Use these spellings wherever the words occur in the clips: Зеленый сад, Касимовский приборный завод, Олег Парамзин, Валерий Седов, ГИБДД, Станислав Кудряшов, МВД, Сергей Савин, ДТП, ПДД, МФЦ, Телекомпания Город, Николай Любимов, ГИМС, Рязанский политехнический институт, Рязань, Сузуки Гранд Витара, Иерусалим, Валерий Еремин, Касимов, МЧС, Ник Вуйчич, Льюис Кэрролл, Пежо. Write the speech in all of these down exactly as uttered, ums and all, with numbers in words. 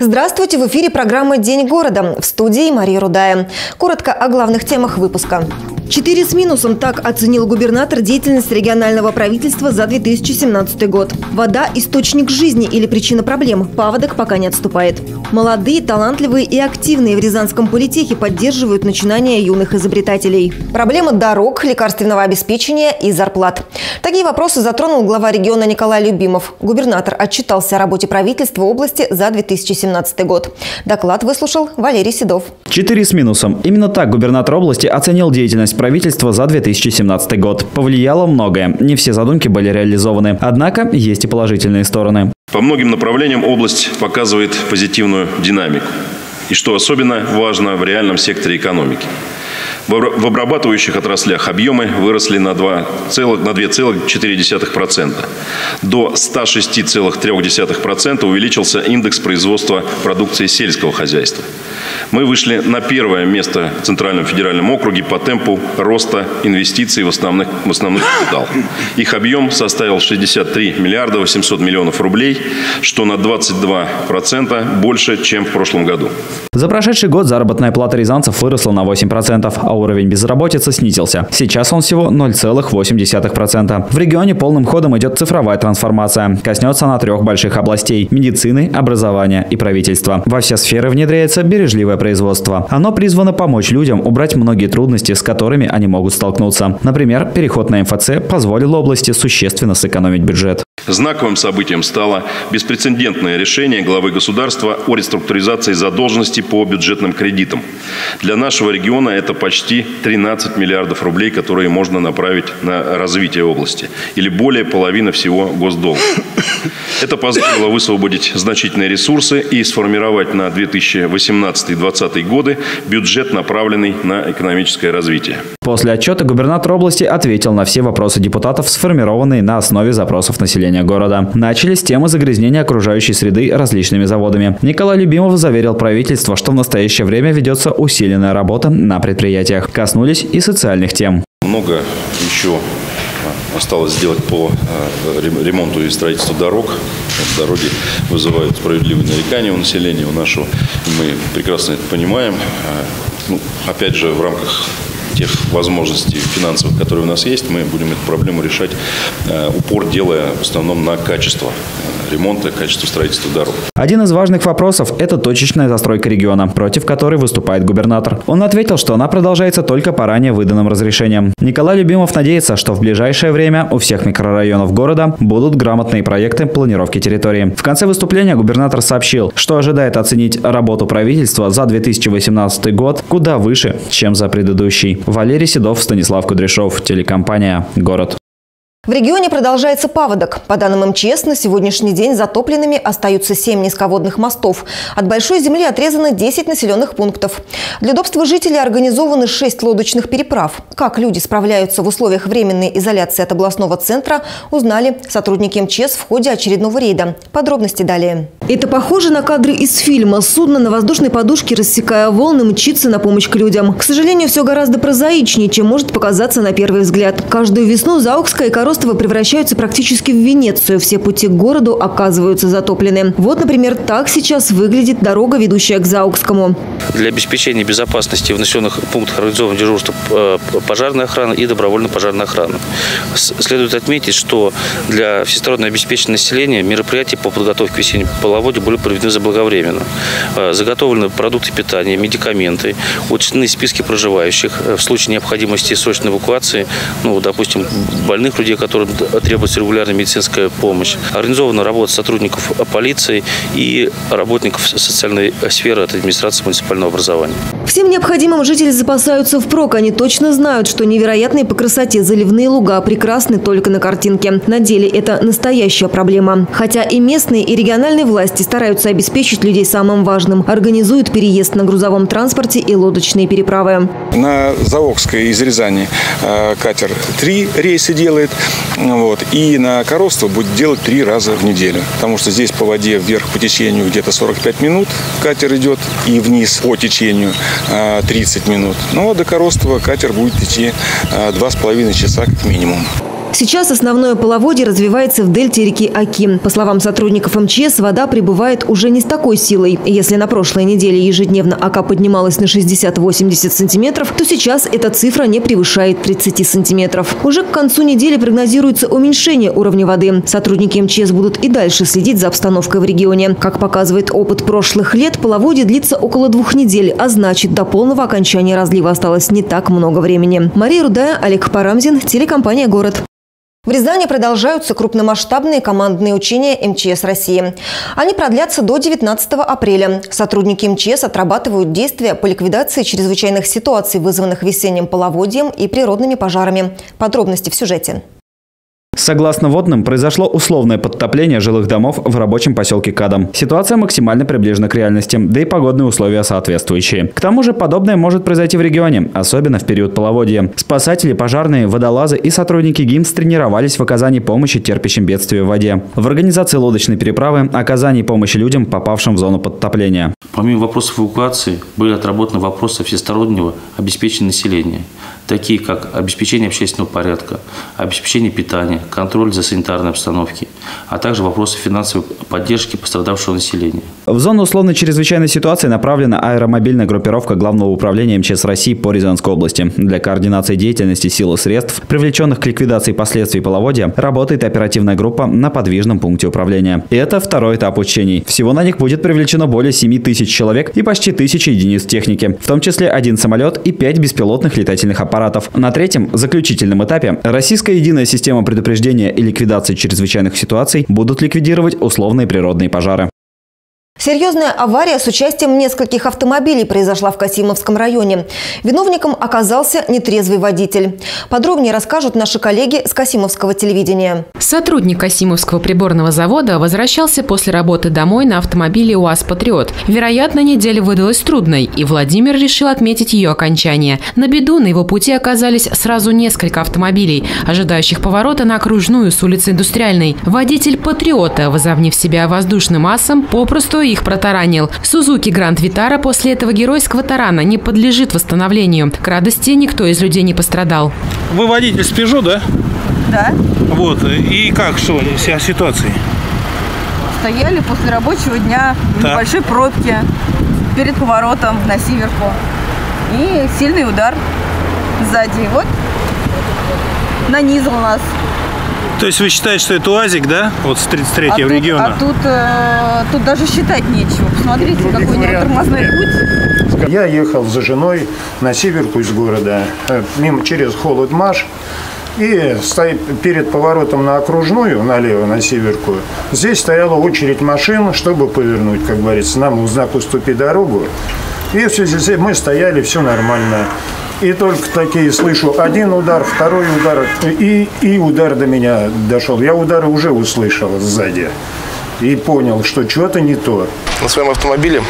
Здравствуйте! В эфире программа «День города». В студии Мария Рудая. Коротко о главных темах выпуска. четыре с минусом. Так оценил губернатор деятельность регионального правительства за две тысячи семнадцатый год. Вода – источник жизни или причина проблем. Паводок пока не отступает. Молодые, талантливые и активные в Рязанском политехе поддерживают начинания юных изобретателей. Проблемы дорог, лекарственного обеспечения и зарплат. Такие вопросы затронул глава региона Николай Любимов. Губернатор отчитался о работе правительства области за две тысячи семнадцатый год. Доклад выслушал Валерий Седов. четыре с минусом. Именно так губернатор области оценил деятельность правительства за две тысячи семнадцатый год. Повлияло многое. Не все задумки были реализованы. Однако есть и положительные стороны. По многим направлениям область показывает позитивную динамику. И что особенно важно в реальном секторе экономики. В обрабатывающих отраслях объемы выросли на два целых четыре десятых процента. До ста шести целых трёх десятых процента увеличился индекс производства продукции сельского хозяйства. Мы вышли на первое место в Центральном федеральном округе по темпу роста инвестиций в основных, в основных капитал. Их объем составил шестьдесят три миллиарда восемьсот миллионов рублей, что на двадцать два процента больше, чем в прошлом году. За прошедший год заработная плата рязанцев выросла на восемь процентов, а уровень безработицы снизился. Сейчас он всего ноль целых восемь десятых процента. В регионе полным ходом идет цифровая трансформация. Коснется она трех больших областей – медицины, образования и правительства. Во все сферы внедряется бережливое производство. Оно призвано помочь людям убрать многие трудности, с которыми они могут столкнуться. Например, переход на МФЦ позволил области существенно сэкономить бюджет. Знаковым событием стало беспрецедентное решение главы государства о реструктуризации задолженности по бюджетным кредитам. Для нашего региона это почти тринадцать миллиардов рублей, которые можно направить на развитие области, или более половины всего госдолга. Это позволило высвободить значительные ресурсы и сформировать на две тысячи восемнадцатый — две тысячи двадцатый годы бюджет, направленный на экономическое развитие. После отчета губернатор области ответил на все вопросы депутатов, сформированные на основе запросов населения города. Начали с темы загрязнения окружающей среды различными заводами. Николай Любимов заверил правительство, что в настоящее время ведется усиленная работа на предприятиях. Коснулись и социальных тем. Много еще осталось сделать по ремонту и строительству дорог. Дороги вызывают справедливые нарекания у населения, у нашего. Мы прекрасно это понимаем. Ну, опять же, в рамках тех возможностей финансовых, которые у нас есть, мы будем эту проблему решать, упор делая в основном на качество ремонта, качество строительства дорог. Один из важных вопросов – это точечная застройка региона, против которой выступает губернатор. Он ответил, что она продолжается только по ранее выданным разрешениям. Николай Любимов надеется, что в ближайшее время у всех микрорайонов города будут грамотные проекты планировки территории. В конце выступления губернатор сообщил, что ожидает оценить работу правительства за две тысячи восемнадцатый год куда выше, чем за предыдущий. Валерий Седов, Станислав Кудряшов, телекомпания «Город». В регионе продолжается паводок. По данным МЧС, на сегодняшний день затопленными остаются семь низководных мостов. От большой земли отрезано десять населенных пунктов. Для удобства жителей организованы шесть лодочных переправ. Как люди справляются в условиях временной изоляции от областного центра, узнали сотрудники МЧС в ходе очередного рейда. Подробности далее. Это похоже на кадры из фильма. Судно на воздушной подушке, рассекая волны, мчится на помощь к людям. К сожалению, все гораздо прозаичнее, чем может показаться на первый взгляд. Каждую весну Заокская и Коростовская превращаются практически в Венецию. Все пути к городу оказываются затоплены. Вот, например, так сейчас выглядит дорога, ведущая к Заокскому. Для обеспечения безопасности в населенных пунктах организовано дежурство пожарной охраны и добровольно-пожарной охраны. Следует отметить, что для всестороннего обеспечения населения мероприятия по подготовке к весеннему половодью были проведены заблаговременно. Заготовлены продукты питания, медикаменты, учтены списки проживающих. В случае необходимости срочной эвакуации, ну, допустим, больных людей, которым требуется регулярная медицинская помощь. Организована работа сотрудников полиции и работников социальной сферы от администрации муниципального образования. Всем необходимым жители запасаются впрок. Они точно знают, что невероятные по красоте заливные луга прекрасны только на картинке. На деле это настоящая проблема. Хотя и местные, и региональные власти стараются обеспечить людей самым важным. Организуют переезд на грузовом транспорте и лодочные переправы. На Заокской из Рязани катер три рейса делает. Вот. И на Коросту будет делать три раза в неделю. Потому что здесь по воде вверх по течению где-то сорок пять минут катер идет, и вниз по течению тридцать минут. Ну а до Коростова катер будет идти два с половиной часа как минимум. Сейчас основное половодье развивается в дельте реки Оки. По словам сотрудников МЧС, вода прибывает уже не с такой силой. Если на прошлой неделе ежедневно Ока поднималась на шестьдесят-восемьдесят сантиметров, то сейчас эта цифра не превышает тридцати сантиметров. Уже к концу недели прогнозируется уменьшение уровня воды. Сотрудники МЧС будут и дальше следить за обстановкой в регионе. Как показывает опыт прошлых лет, половодье длится около двух недель, а значит, до полного окончания разлива осталось не так много времени. Мария Рудая, Олег Парамзин, телекомпания «Город». В Рязани продолжаются крупномасштабные командные учения МЧС России. Они продлятся до девятнадцатого апреля. Сотрудники МЧС отрабатывают действия по ликвидации чрезвычайных ситуаций, вызванных весенним половодьем и природными пожарами. Подробности в сюжете. Согласно водным, произошло условное подтопление жилых домов в рабочем поселке Кадом. Ситуация максимально приближена к реальности, да и погодные условия соответствующие. К тому же подобное может произойти в регионе, особенно в период половодья. Спасатели, пожарные, водолазы и сотрудники ГИМС тренировались в оказании помощи терпящим бедствия в воде, в организации лодочной переправы, оказании помощи людям, попавшим в зону подтопления. Помимо вопросов эвакуации, были отработаны вопросы всестороннего обеспечения населения, такие как обеспечение общественного порядка, обеспечение питания, контроль за санитарной обстановкой, а также вопросы финансовой поддержки пострадавшего населения. В зону условной чрезвычайной ситуации направлена аэромобильная группировка Главного управления МЧС России по Рязанской области. Для координации деятельности сил и средств, привлеченных к ликвидации последствий половодья, работает оперативная группа на подвижном пункте управления. И это второй этап учений. Всего на них будет привлечено более семи тысяч человек и почти тысячи единиц техники, в том числе один самолет и пять беспилотных летательных аппаратов. На третьем, заключительном этапе, российская единая система предупреждения и ликвидации чрезвычайных ситуаций будут ликвидировать условные природные пожары. Серьезная авария с участием нескольких автомобилей произошла в Касимовском районе. Виновником оказался нетрезвый водитель. Подробнее расскажут наши коллеги с Касимовского телевидения. Сотрудник Касимовского приборного завода возвращался после работы домой на автомобиле УАЗ «Патриот». Вероятно, неделя выдалась трудной, и Владимир решил отметить ее окончание. На беду на его пути оказались сразу несколько автомобилей, ожидающих поворота на окружную с улицы Индустриальной. Водитель «Патриота», возомнив себя воздушным асом, попросту их протаранил. Сузуки Гранд Витара после этого геройского тарана не подлежит восстановлению. К радости никто из людей не пострадал. Вы водитель с «Пежо», да? Да. Вот. И как, что вся ситуация? Стояли после рабочего дня в так. небольшой пробке перед поворотом на Сиверку. И сильный удар сзади. Вот нанизал нас. То есть вы считаете, что это УАЗик, да? Вот с тридцать третьего а региона. Тут, а тут, э, тут даже считать нечего. Посмотрите, других какой вариантов тормозной путь. Я ехал за женой на Северку из города, мимо через Холод-Маш. И перед поворотом на Окружную, налево, на Северку, здесь стояла очередь машин, чтобы повернуть, как говорится, нам в знак «Уступи дорогу». И все здесь мы стояли, все нормально. И только такие слышу, один удар, второй удар, и, и удар до меня дошел. Я удары уже услышал сзади и понял, что что-то не то. На своем автомобиле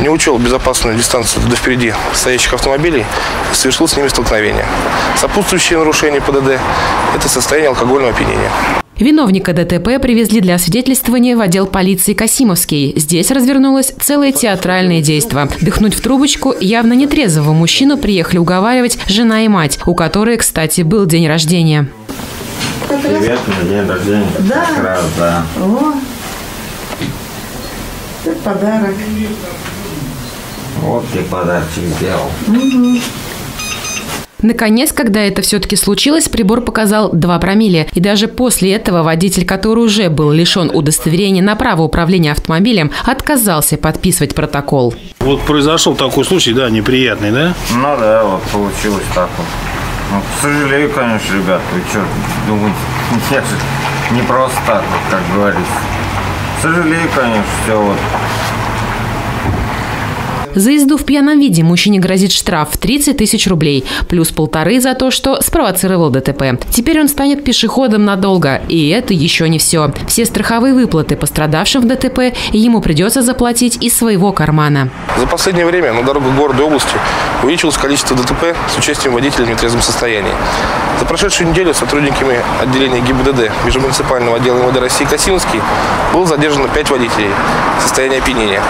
не учел безопасную дистанцию до впереди стоящих автомобилей и совершил с ними столкновение. Сопутствующие нарушения ПДД – это состояние алкогольного опьянения. Виновника ДТП привезли для освидетельствования в отдел полиции Касимовский. Здесь развернулось целое театральное действо. Дыхнуть в трубочку явно нетрезвого мужчину приехали уговаривать жена и мать, у которой, кстати, был день рождения. Привет, день рождения. Да. Как раз, да. О, это подарок. Вот ты подарочек сделал. Угу. Наконец, когда это все-таки случилось, прибор показал два промилле. И даже после этого водитель, который уже был лишен удостоверения на право управления автомобилем, отказался подписывать протокол. Вот произошел такой случай, да, неприятный, да? Ну да, вот получилось так вот. Ну, к сожалению, конечно, ребят, вы что, думаете, я же не просто так вот, как говорится. К сожалению, конечно, все вот. За езду в пьяном виде мужчине грозит штраф в тридцать тысяч рублей, плюс полторы за то, что спровоцировал ДТП. Теперь он станет пешеходом надолго, и это еще не все. Все страховые выплаты пострадавшим в ДТП ему придется заплатить из своего кармана. За последнее время на дорогах города и области увеличилось количество ДТП с участием водителя в нетрезвом состоянии. За прошедшую неделю сотрудниками отделения ГИБДД межмуниципального отдела МВД России Касимовский было задержано пять водителей в состоянии опьянения,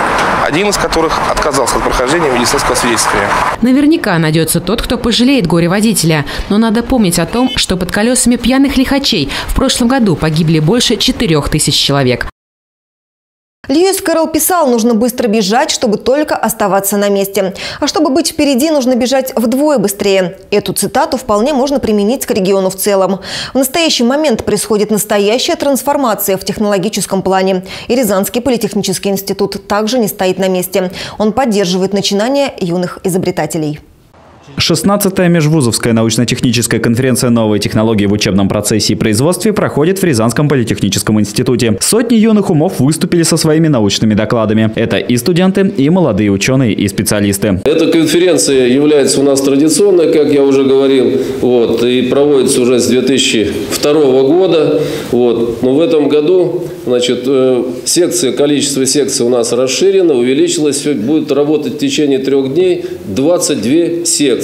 один из которых отказался от прохождения медицинского свидетельствования. Наверняка найдется тот, кто пожалеет горе-водителя. Но надо помнить о том, что под колесами пьяных лихачей в прошлом году погибли больше четырех тысяч человек. Льюис Кэрролл писал, нужно быстро бежать, чтобы только оставаться на месте. А чтобы быть впереди, нужно бежать вдвое быстрее. Эту цитату вполне можно применить к региону в целом. В настоящий момент происходит настоящая трансформация в технологическом плане. И Рязанский политехнический институт также не стоит на месте. Он поддерживает начинания юных изобретателей. шестнадцатая межвузовская научно-техническая конференция «Новые технологии в учебном процессе и производстве» проходит в Рязанском политехническом институте. Сотни юных умов выступили со своими научными докладами. Это и студенты, и молодые ученые, и специалисты. Эта конференция является у нас традиционной, как я уже говорил, вот, и проводится уже с две тысячи второго года. Вот. Но в этом году значит, секция, количество секций у нас расширено, увеличилось. Будет работать в течение трех дней двадцать две секции.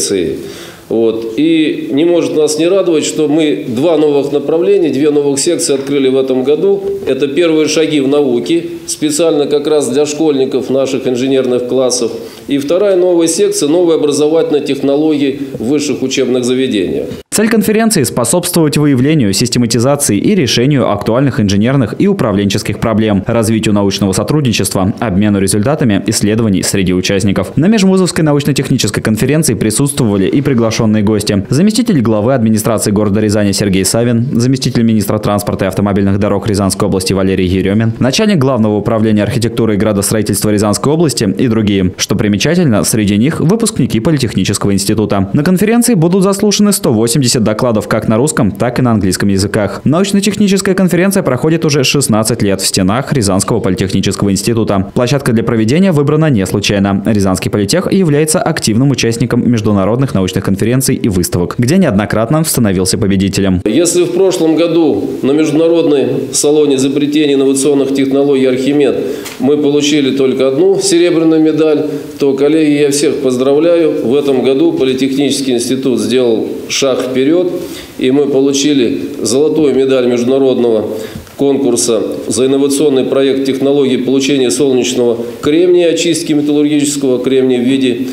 Вот. И не может нас не радовать, что мы два новых направления, две новых секции открыли в этом году. Это первые шаги в науке, специально как раз для школьников наших инженерных классов. И вторая новая секция – новые образовательные технологии в высших учебных заведениях. Цель конференции – способствовать выявлению, систематизации и решению актуальных инженерных и управленческих проблем, развитию научного сотрудничества, обмену результатами исследований среди участников. На межвузовской научно-технической конференции присутствовали и приглашенные гости. Заместитель главы администрации города Рязани Сергей Савин, заместитель министра транспорта и автомобильных дорог Рязанской области Валерий Еремин, начальник главного управления архитектуры и градостроительства Рязанской области и другие. Что примечательно, среди них выпускники политехнического института. На конференции будут заслушаны сто восемьдесят докладов как на русском, так и на английском языках. Научно-техническая конференция проходит уже шестнадцать лет в стенах Рязанского политехнического института. Площадка для проведения выбрана не случайно. Рязанский политех является активным участником международных научных конференций и выставок, где неоднократно становился победителем. Если в прошлом году на международной салоне изобретений инновационных технологий «Архимед» мы получили только одну серебряную медаль, то, коллеги, я всех поздравляю. В этом году политехнический институт сделал шаг вперед. Вперед, и мы получили золотую медаль международного конкурса за инновационный проект технологии получения солнечного кремния, очистки металлургического кремния в виде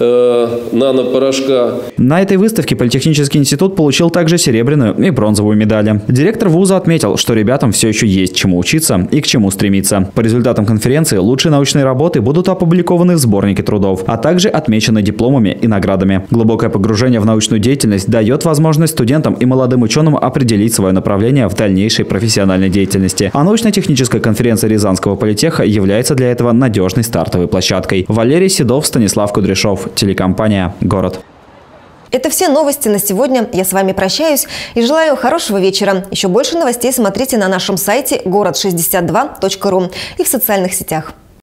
нанопорошка. На этой выставке политехнический институт получил также серебряную и бронзовую медали. Директор вуза отметил, что ребятам все еще есть чему учиться и к чему стремиться. По результатам конференции лучшие научные работы будут опубликованы в сборнике трудов, а также отмечены дипломами и наградами. Глубокое погружение в научную деятельность дает возможность студентам и молодым ученым определить свое направление в дальнейшей профессиональной деятельности. А научно-техническая конференция Рязанского политеха является для этого надежной стартовой площадкой. Валерий Седов, Станислав Кудряшов, телекомпания «Город». Это все новости на сегодня. Я с вами прощаюсь и желаю хорошего вечера. Еще больше новостей смотрите на нашем сайте город шестьдесят два точка ру и в социальных сетях.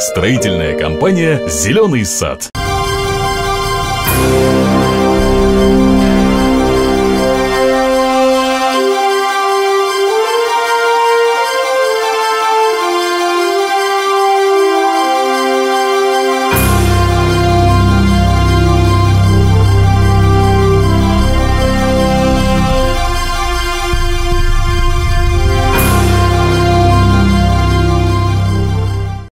Строительная компания «Зеленый сад».